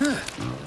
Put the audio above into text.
Huh.